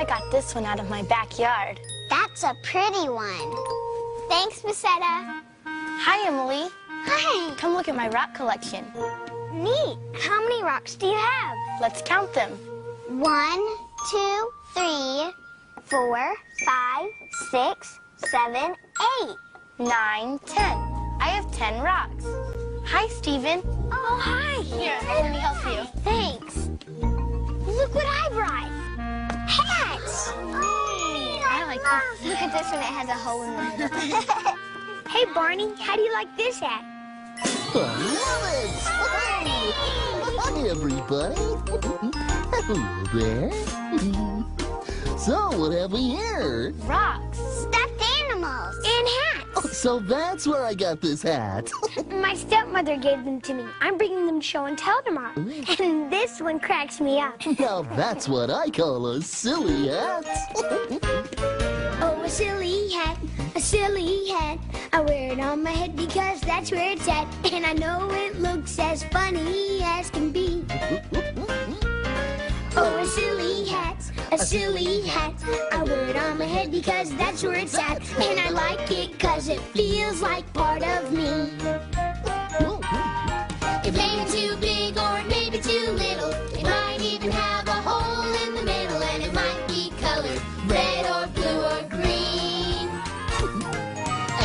I got this one out of my backyard. That's a pretty one. Thanks, Miss Etta. Hi, Emily. Hi. Come look at my rock collection. Neat. How many rocks do you have? Let's count them. 1, 2, 3, 4, 5, 6, 7, 8, 9, 10. I have 10 rocks. Hi, Stephen. Oh, hi. Here, let me help you. Thanks. Look what I brought. Hats. Oh, I like this. Look at this one. It has a hole in it. Hey, Barney, how do you like this hat? I love it. Hi, everybody. Hello there. So, what have we here? Rocks. Stuffed animals. And hats. Oh, so that's where I got this hat. My stepmother gave them to me. I'm bringing them to show and tell tomorrow. And this one cracks me up. Now that's what I call a silly hat. Oh, a silly hat, a silly hat. I wear it on my head because that's where it's at. And I know it looks as funny as can be. Oh, a silly hat, a silly hat. I wear it on my head because that's where it's at. And I like it because it feels like part of me. It may be too big or it may be too little. It might even have a hole in the middle. And it might be colored red or blue or green.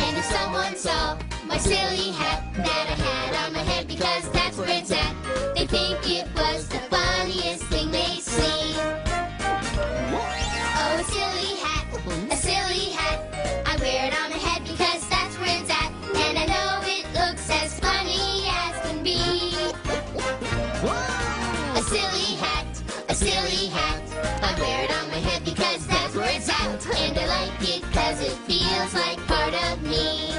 And if someone saw my silly hat that I had on my head because that's where it's at, they think it was the funniest thing they see. Oh, a silly hat, I wear it on my head because that's where it's at, and I know it looks as funny as can be. A silly hat, I wear it on my head because that's where it's at, and I like it because it feels like part of me.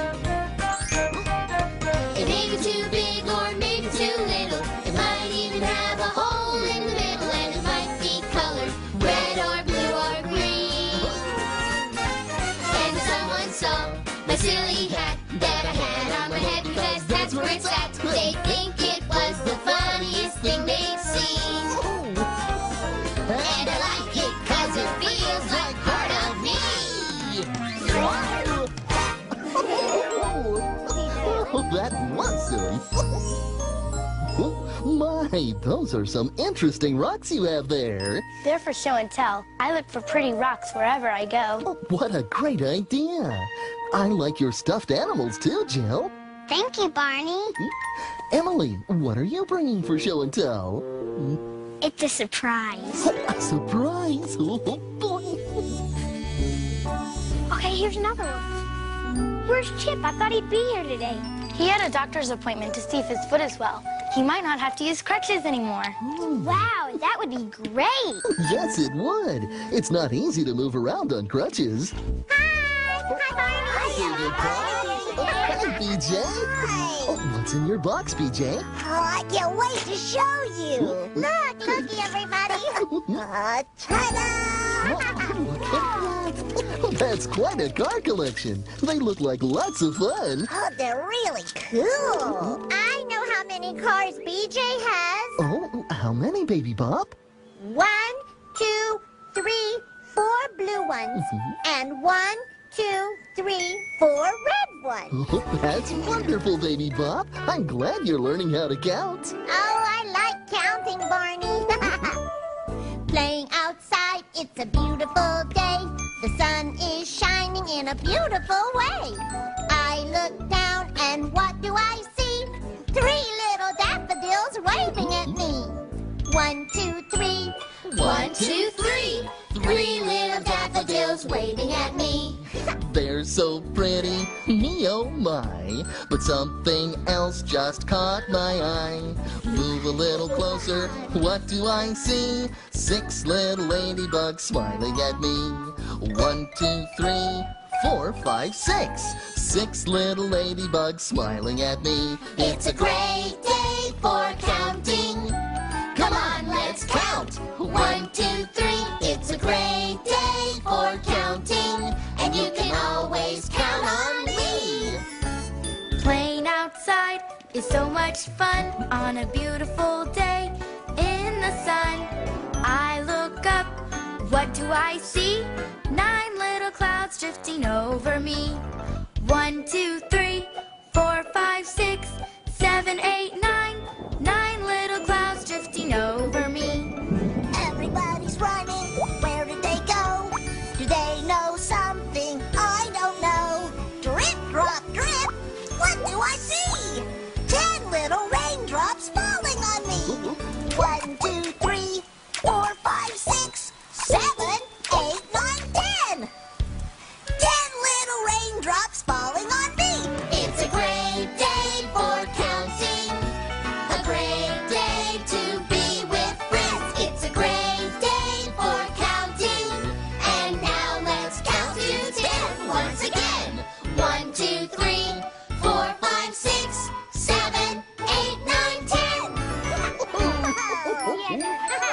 It may be too big or it may be too little. It might even have a hole in the middle, and it might be colored red or blue or green. And if someone saw my silly hat that I had on my head because that's where it's at, they think it was the funniest thing they've seen. And I like it cause it feels like part of me. Oh, that was silly. Oh, my, those are some interesting rocks you have there. They're for show and tell. I look for pretty rocks wherever I go. Oh, what a great idea. I like your stuffed animals too, Jill. Thank you, Barney. Emily, what are you bringing for show and tell? It's a surprise. A surprise? Oh, boy. Okay, here's another one. Where's Chip? I thought he'd be here today. He had a doctor's appointment to see if his foot is well. He might not have to use crutches anymore. Wow, that would be great. Yes, it would. It's not easy to move around on crutches. Hi. Hi, Barney. Hi, BJ. Hi. Oh, what's in your box, BJ? Oh, I can't wait to show you. Look, cookie, everybody. Ta-da! That's quite a car collection. They look like lots of fun. Oh, they're really cool. I know how many cars BJ has. Oh, how many, Baby Bop? 1, 2, 3, 4 blue ones. And 1, 2, 3, 4 red ones. Oh, that's wonderful, Baby Bop. I'm glad you're learning how to count. Oh, I like counting, Barney. Playing outside, it's a beautiful day. The sun is shining in a beautiful way. I look down and what do I see? 3 little daffodils waving at me. 1, 2, 3. 1, 2, 3. 3 little daffodils waving at me. They're so pretty, me oh my. But something else just caught my eye. Move a little closer, what do I see? 6 little ladybugs smiling at me. 1, 2, 3, 4, 5, 6. 6 little ladybugs smiling at me. It's a great day for counting. Come on, let's count. 1, 2, 3. It's a great day for counting. And you can always count on me. Playing outside is so much fun on a beautiful day in the sun. I look up, what do I see? 9 little clouds drifting over me. 1, 2, 3, 4, 5, 6, 7, 8, 9. 9 little clouds drifting over me. Everybody's running. Where did they go? Do they know something I don't know? Drip, drop, drip. What do I see? 10 little raindrops falling on me. 1, 2, 3, 4, 5, 6, 7, 8, 9, 10. 10 little raindrops falling on me. It's a great day for counting. A great day to be with friends. It's a great day for counting. And now let's count to 10 once again. 1, 2, 3, 4, 5, 6, 7, 8,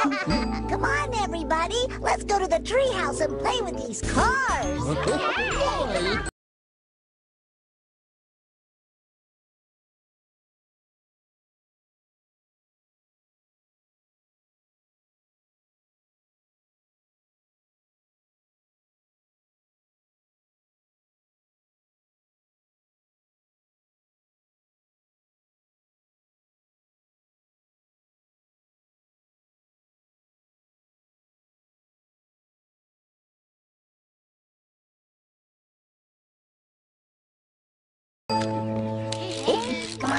9, 10. Come on, everybody. Let's go to the treehouse and play with these cars. Okay. Stephen. Come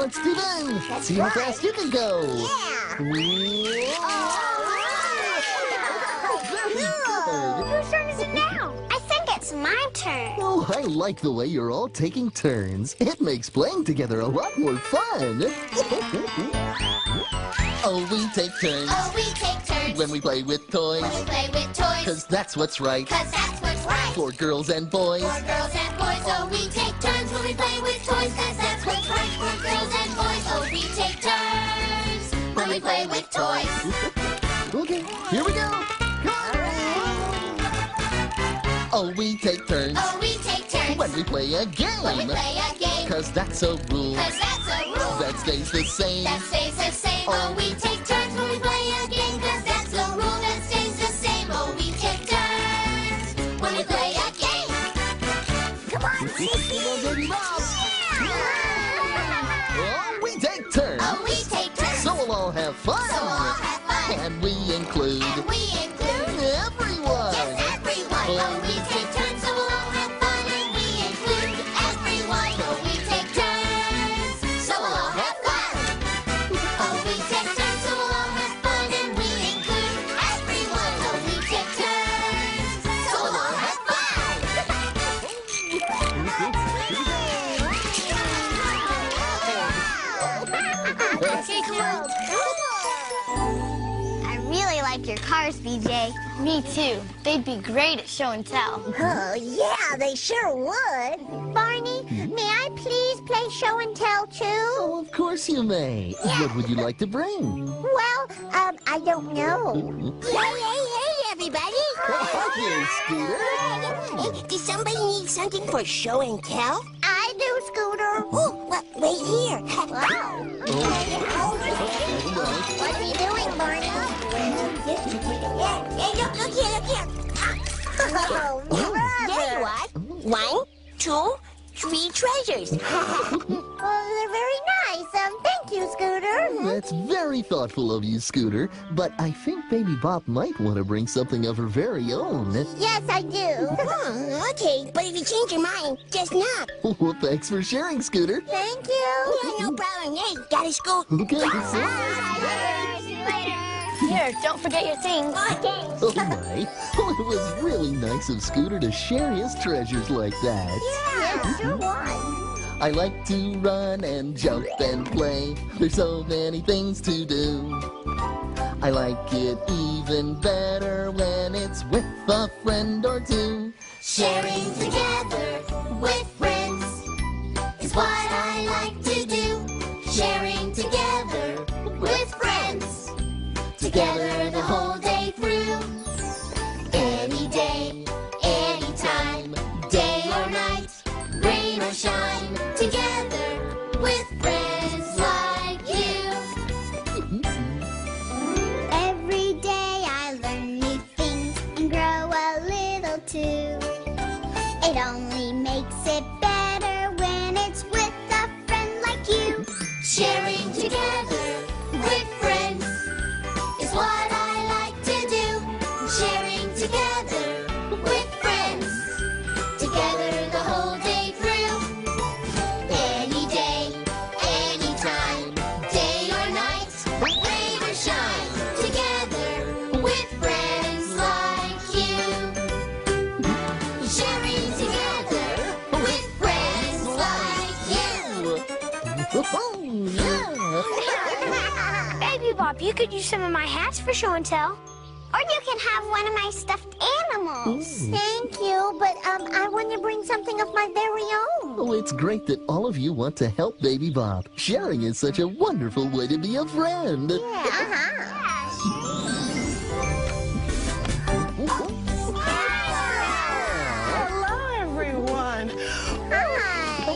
on, Stephen. That's see right. How fast you can go. Yeah. Oh, very good. Whose turn is it now? I think it's my turn. Oh, I like the way you're all taking turns. It makes playing together a lot more fun. Oh, we take turns. Oh, we take turns. When we play with toys. When we play with toys. 'Cause that's what's right. 'Cause that's what's right. For girls and boys. For girls and boys. Oh, we take turns when we play with toys. 'Cause that's what's right. For girls and boys. Oh, we take turns when we play with toys. Okay, here we go. Oh, we take turns. Oh, we take turns. When we play a game. When we play a game. 'Cause that's a rule. 'Cause that's a rule. That stays the same. That stays the same. Oh, we take turns when we play a game. 'Cause that's a rule. That stays the same. Oh, we take turns when we play a game. Come on, Baby Bop. Yeah! Oh, we take turns. Oh, we take turns. So we'll all have fun. So we'll all have fun. And we include. And we include. Everyone. Yes, everyone. Oh, we take turns, so we'll all have fun, and we include everyone. Oh, we take turns, so we'll all have fun. Oh, we take turns, so we'll all have fun, and we include everyone. Oh, we take turns, so we'll all have fun. I really like your cars, BJ. Me too. They'd be great at show and tell. Oh, yeah, they sure would. Barney, may I please play show and tell, too? Oh, of course you may. Yeah. What would you like to bring? Well, I don't know. Hey, everybody. Hi. Hey, does somebody need something for show and tell? I do, Scooter. Oh, well, wait here. Wow. What are you doing, Barney? Look here. Oh, there you are. 1, 2, 3 treasures. Oh, they're very nice. Thank you, Scooter. That's very thoughtful of you, Scooter. But I think Baby Bop might want to bring something of her very own. Yes, I do. Okay, but if you change your mind, just knock. Well, thanks for sharing, Scooter. Thank you. Yeah, no problem. Hey, gotta scoot. Okay. Bye. See you later. Here, don't forget your things. Okay. Oh, my. Oh, it was really nice of Scooter to share his treasures like that. Yeah, sure was. I like to run and jump and play. There's so many things to do. I like it even better when it's with a friend or two. Sharing together with friends is what I like to do. Sharing together with friends. Together the whole day through. Any day, any time, day or night, rain or shine, together with friends like you. Every day I learn new things, You could use some of my hats for show and tell. Or you can have one of my stuffed animals. Ooh. Thank you, but I want to bring something of my very own. Oh, it's great that all of you want to help Baby Bop. Sharing is such a wonderful way to be a friend. Yeah, Hello, everyone. Hi.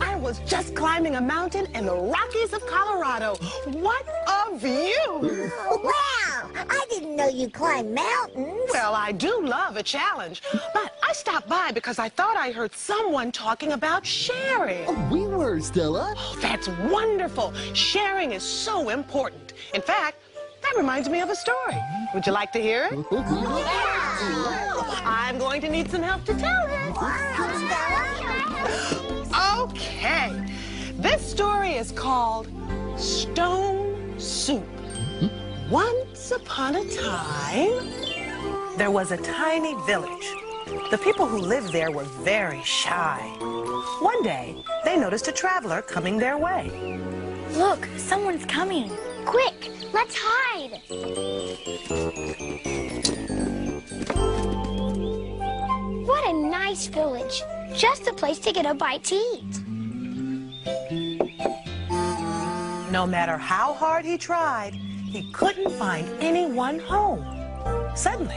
I was just climbing a mountain in the Rockies of Colorado. What a view! Wow! I didn't know you climbed mountains. Well, I do love a challenge, but I stopped by because I thought I heard someone talking about sharing. Oh, we were, Stella. Oh, that's wonderful. Sharing is so important. In fact, that reminds me of a story. Would you like to hear it? Yeah. I'm going to need some help to tell it. Wow. Okay, this story is called Stone Soup. Once upon a time, there was a tiny village. The people who lived there were very shy. One day, they noticed a traveler coming their way. Look, someone's coming. Quick, let's hide. What a nice village. Just a place to get a bite to eat. No matter how hard he tried, he couldn't find anyone home. Suddenly,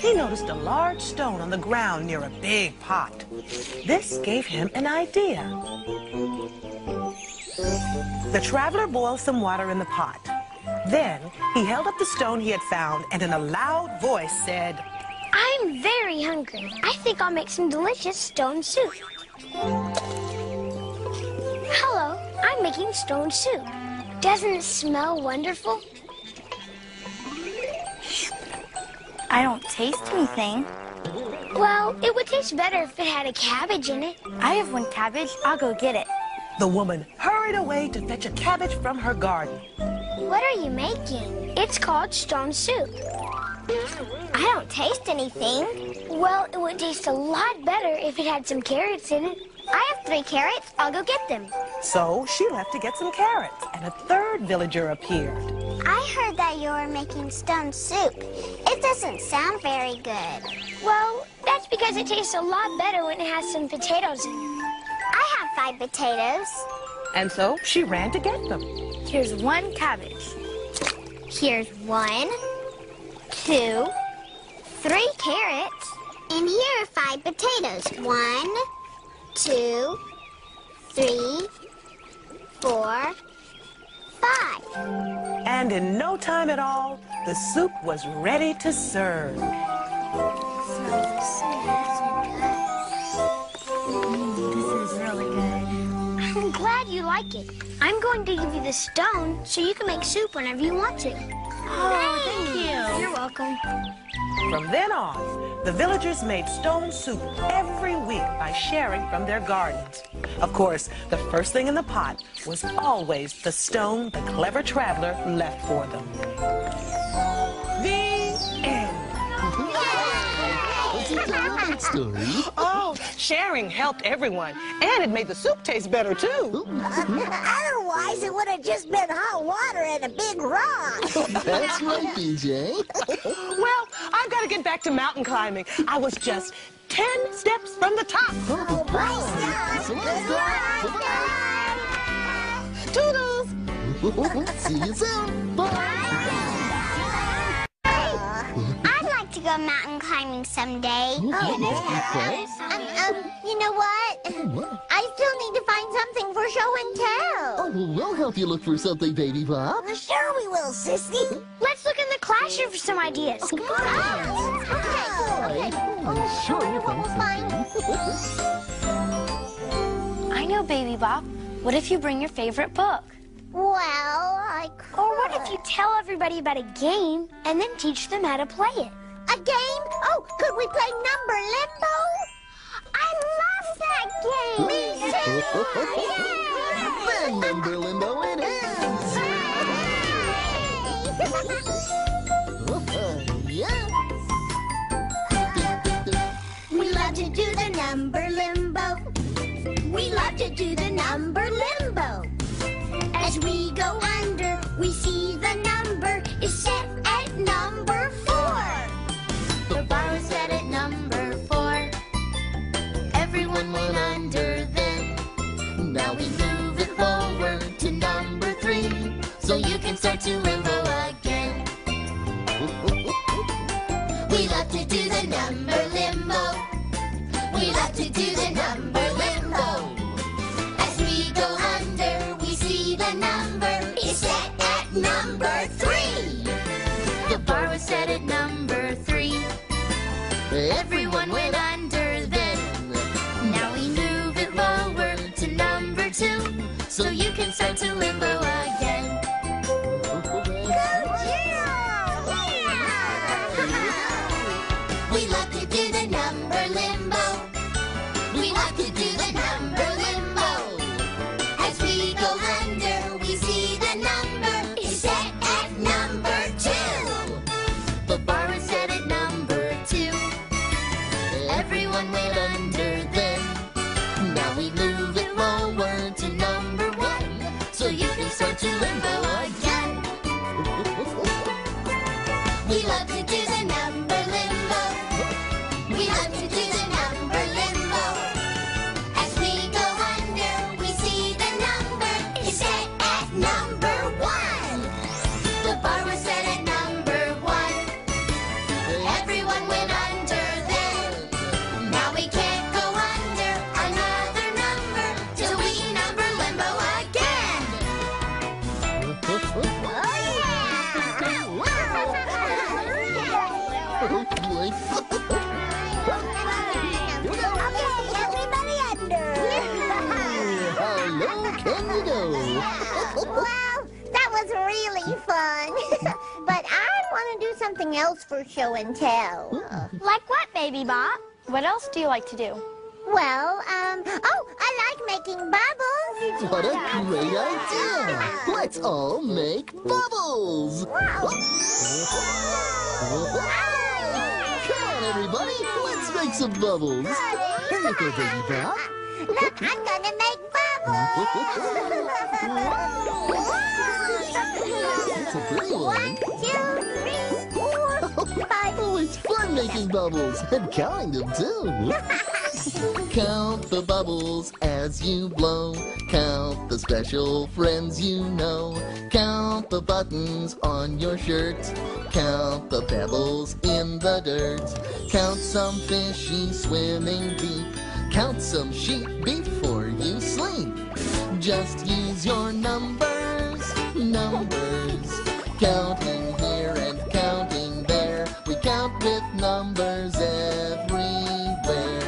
he noticed a large stone on the ground near a big pot. This gave him an idea. The traveler boiled some water in the pot. Then, he held up the stone he had found and in a loud voice said, I'm very hungry. I think I'll make some delicious stone soup. Hello, I'm making stone soup. Doesn't it smell wonderful? I don't taste anything. Well, it would taste better if it had a cabbage in it. I have one cabbage. I'll go get it. The woman hurried away to fetch a cabbage from her garden. What are you making? It's called stone soup. I don't taste anything. Well, it would taste a lot better if it had some carrots in it. I have 3 carrots. I'll go get them. So she left to get some carrots, and a third villager appeared. I heard that you were making stone soup. It doesn't sound very good. Well, that's because it tastes a lot better when it has some potatoes in it. I have 5 potatoes. And so she ran to get them. Here's 1 cabbage. Here's 1. 2, 3 carrots. And here are 5 potatoes. 1, 2, 3, 4, 5. And in no time at all, the soup was ready to serve. This is really good. I'm glad you like it. I'm going to give you the stone so you can make soup whenever you want to. Oh, thank you. You're welcome. From then on, the villagers made stone soup every week by sharing from their gardens. Of course, the first thing in the pot was always the stone the clever traveler left for them. The end. Oh, sharing helped everyone, and it made the soup taste better, too. Otherwise, it would have just been hot water and a big rock. That's right, BJ. Well, I've got to get back to mountain climbing. I was just 10 steps from the top. Oh, bye, Stella. Toodles. See you soon. Bye. To go mountain climbing someday. You know what? I still need to find something for show and tell. Oh, well, we'll help you look for something, Baby Bop. Sure we will, sissy. Let's look in the classroom for some ideas. Oh, okay. Oh, sure. I wonder what we'll find. I know, Baby Bop. What if you bring your favorite book? Well, I could. Or what if you tell everybody about a game and then teach them how to play it? A game? Oh, could we play Number Limbo? I love that game. Me too. Play Number Limbo it is. We love to do the Number Limbo. We love to do the Number Limbo. As we go under, we see the number. to limbo again. We love to do the number limbo. We love to do the number limbo. As we go under, we see the number is set at number 3. The bar was set at number 3. Everyone went under then. Now we move it lower to number 2, so you can start to limbo again. We love to do the number limbo. We love to do the number limbo. As we go under, we see the number is set at number 2. The bar is set at number 2. Everyone went under then. Now we move it lower to number 1, so you can start to limbo again. We love to do the number limbo. We love to do the number limbo. As we go under, we see the number is set at number 1. The bar was set at number 1. Everyone went under then. Now we can't go under another number till we number limbo again. Everybody under. How low can you go? Well, that was really fun. But I want to do something else for show and tell. Like what, Baby Bop? What else do you like to do? Well, oh, I like making bubbles. What a great idea! Let's all make bubbles. Wow. Come on, everybody, let's make some bubbles. Here you go, Baby Bop. Look, I'm gonna make bubbles. That's a great one. 1, 2, 3, 4, 5. Oh, it's fun making bubbles and counting them too. Count the bubbles as you blow. Count the special friends you know. Count the buttons on your shirt. Count the pebbles in the dirt. Count some fishy swimming deep. Count some sheep before you sleep. Just use your numbers, numbers. Counting here and counting there. We count with numbers everywhere.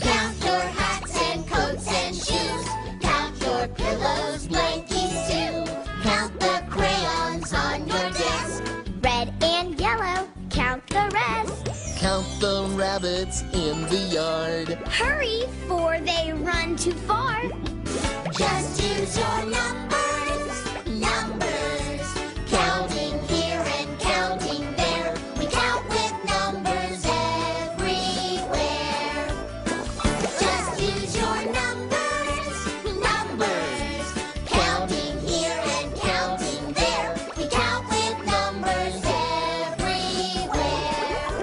Count your hats and coats and shoes. Count your pillows, blankets too. Count the crayons on your desk, red and yellow. Count the rest. Count the rabbits in the yard. Hurry, for they run too far. Just use your numbers, numbers. Counting here and counting there. We count with numbers everywhere. Just use your numbers, numbers. Counting here and counting there. We count with numbers everywhere.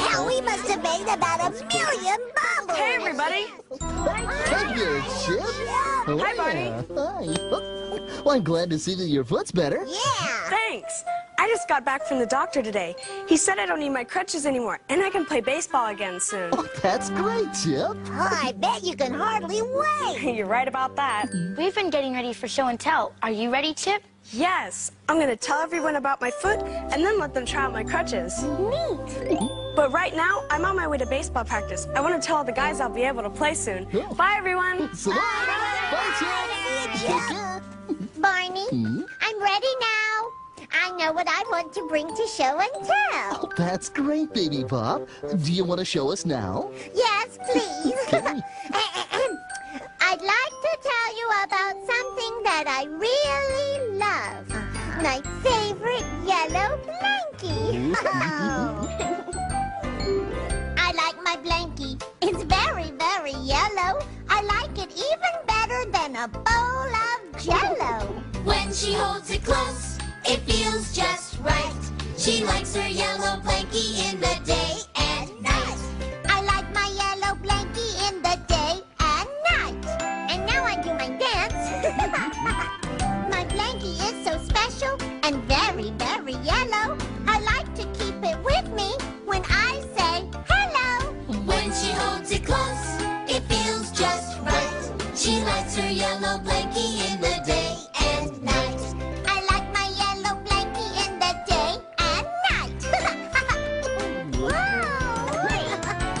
Well, we must have made about 1 million bubbles. Hey, everybody. Hey, Chip. Oh, hi, Barney. Hi. Well, I'm glad to see that your foot's better. Yeah. Thanks. I just got back from the doctor today. He said I don't need my crutches anymore, and I can play baseball again soon. Oh, that's great, Chip. Oh, I bet you can hardly wait. You're right about that. We've been getting ready for show and tell. Are you ready, Chip? Yes. I'm going to tell everyone about my foot, and then let them try out my crutches. Neat. But right now, I'm on my way to baseball practice. I want to tell all the guys I'll be able to play soon. Cool. Bye, everyone. So bye. Bye, Chip. Take care. Barney, I'm ready now. I know what I want to bring to show and tell. Oh, that's great, Baby Bop. Do you want to show us now? Yes, please. I'd like to tell you about something that I really love. My favorite yellow blankie. Oh. I like my blankie. It's very, very yellow. I like it even better than a bowl of jello. When she holds it close, it feels just right. She likes her yellow blankie in the day and night. I like my yellow blankie in the day and night. And now I do my dance. My blankie is so special and very, very yellow. I like to keep it with me when I say hello. When she holds it close, it feels just right. She likes her yellow blankie in the day and night. I like my yellow blankie in the day and night. Wow!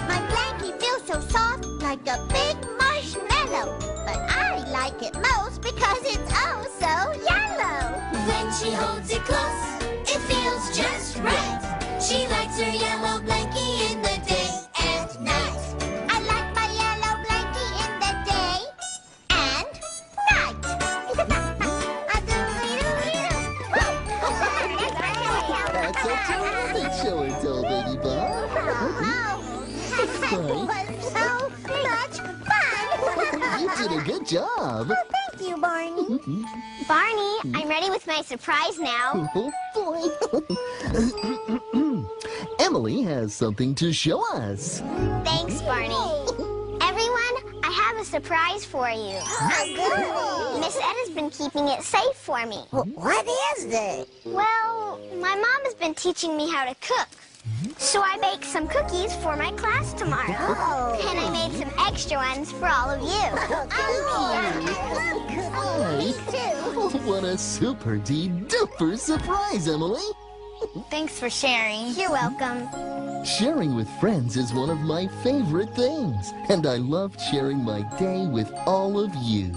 My blankie feels so soft, like a big marshmallow. But I like it most because it's oh so yellow. When she holds it close, it feels just right. She likes her yellow blankie in the day and night. I like my yellow blankie in the day and night. That's a terrific show and tell, Baby Bop. Oh, that was so much fun. You did a good job. Oh, thank you, Barney. Barney, I'm ready with my surprise now. Oh, boy. Emily has something to show us. Thanks, Barney. Everyone, I have a surprise for you. Oh, good. Miss Edda's been keeping it safe for me. What is it? Well, my mom has been teaching me how to cook. So I baked some cookies for my class tomorrow. Oh. And I made some extra ones for all of you. I love cookies. Me too. What a super-duper surprise, Emily. Thanks for sharing. You're welcome. Sharing with friends is one of my favorite things, and I love sharing my day with all of you.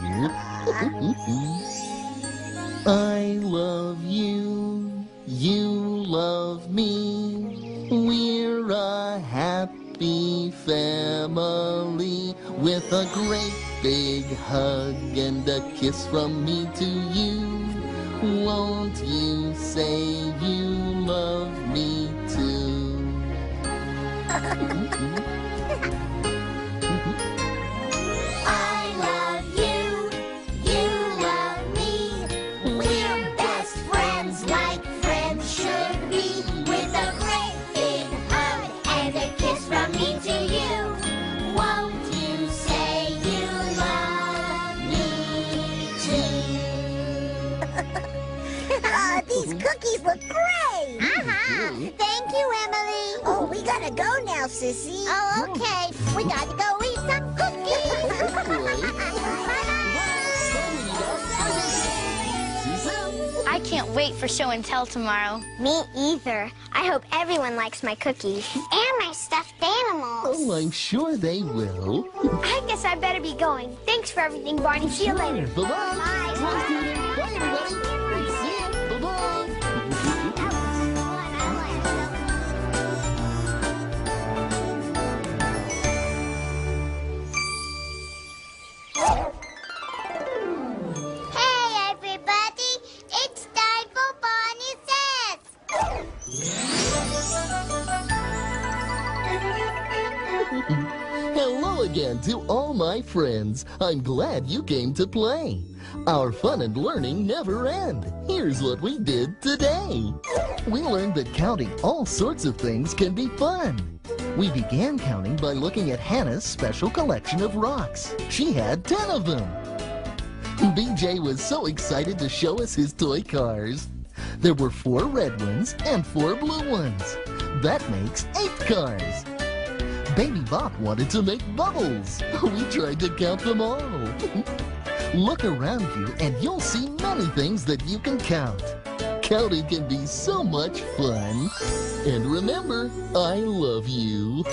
I love you. You love me. We're a happy family with a great big hug and a kiss from me to you. Won't you say you love me too? I love you, you love me. We're best friends like friends should be. With a great big hug and a kiss from me to you. Won't you say you love me too? Oh, these cookies look great! Uh-huh! Thank you, Emily! Oh, we gotta go now, Sissy! Oh, okay! We gotta go eat some cookies! Bye-bye! I can't wait for show and tell tomorrow. Me either. I hope everyone likes my cookies. And my stuffed animals! Oh, I'm sure they will. I guess I better be going. Thanks for everything, Barney. See you later. Bye-bye! Bye-bye! Bye, everybody! Hello again to all my friends. I'm glad you came to play. Our fun and learning never end. Here's what we did today. We learned that counting all sorts of things can be fun. We began counting by looking at Hannah's special collection of rocks. She had 10 of them. BJ was so excited to show us his toy cars. There were 4 red ones and 4 blue ones. That makes 8 cars. Baby Bop wanted to make bubbles. We tried to count them all. Look around you and you'll see many things that you can count. Counting can be so much fun. And remember, I love you.